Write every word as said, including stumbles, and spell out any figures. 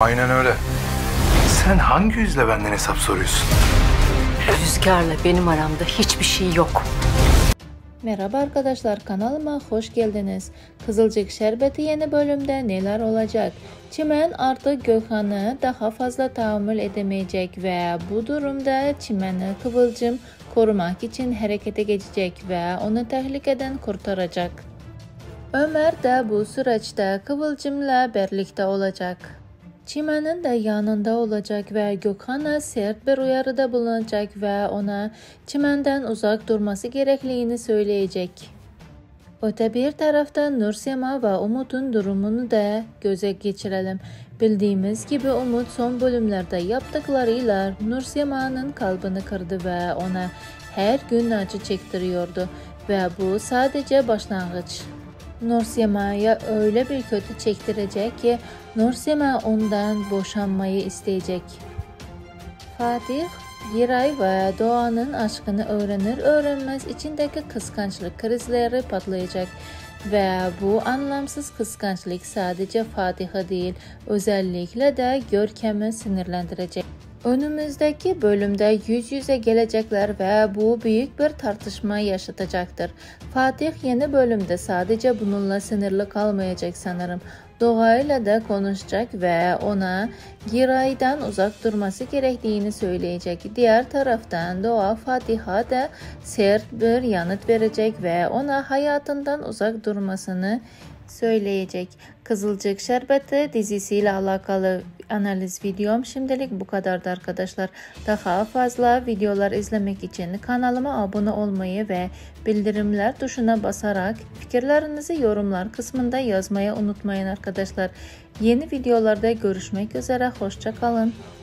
Aynen öyle. Sen hangi yüzle benden hesap soruyorsun? Rüzgar'la benim aramda hiçbir şey yok. Merhaba arkadaşlar, kanalıma hoş geldiniz. Kızılcık Şerbeti yeni bölümde neler olacak? Çimen artık Gökhan'ı daha fazla tahammül edemeyecek ve bu durumda Çimen'i Qıvılcım korumak için harekete geçecek ve onu tehlikeden kurtaracak. Ömər de bu süreçte Qıvılcım'la birlikte olacak. Çimen'in de yanında olacak ve Gökhan'a sert bir uyarıda bulunacak ve ona Çimen'den uzak durması gerektiğini söyleyecek. Öte bir tarafta Nursema ve Umud'un durumunu da göze geçirelim. Bildiğimiz gibi Umud son bölümlerde yaptıklarıyla Nursema'nın kalbini kırdı ve ona her gün acı çektiriyordu ve bu sadece başlangıç. Nursema'ya öyle bir kötü çektirecek ki Nursema ondan boşanmayı isteyecek. Fatih, Giray ve Doğa'nın aşkını öğrenir öğrenmez içindeki kıskançlık krizleri patlayacak ve bu anlamsız kıskançlık sadece Fatih'i değil, özellikle de Görkem'i sinirlendirecek. Önümüzdeki bölümde yüz yüze gelecekler ve bu büyük bir tartışma yaşatacaktır. Fatih yeni bölümde sadece bununla sınırlı kalmayacak sanırım. Doğa ile de konuşacak ve ona Giray'dan uzak durması gerektiğini söyleyecek. Diğer taraftan Doğa Fatih'e de sert bir yanıt verecek ve ona hayatından uzak durmasını söyleyecek. Kızılcık Şerbeti dizisiyle alakalı analiz videom şimdilik bu kadardı arkadaşlar. Daha fazla videolar izlemek için kanalıma abone olmayı ve bildirimler tuşuna basarak fikirlerinizi yorumlar kısmında yazmayı unutmayın arkadaşlar. Yeni videolarda görüşmek üzere, hoşça kalın.